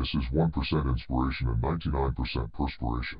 Prometheus is 1% inspiration and 99% perspiration.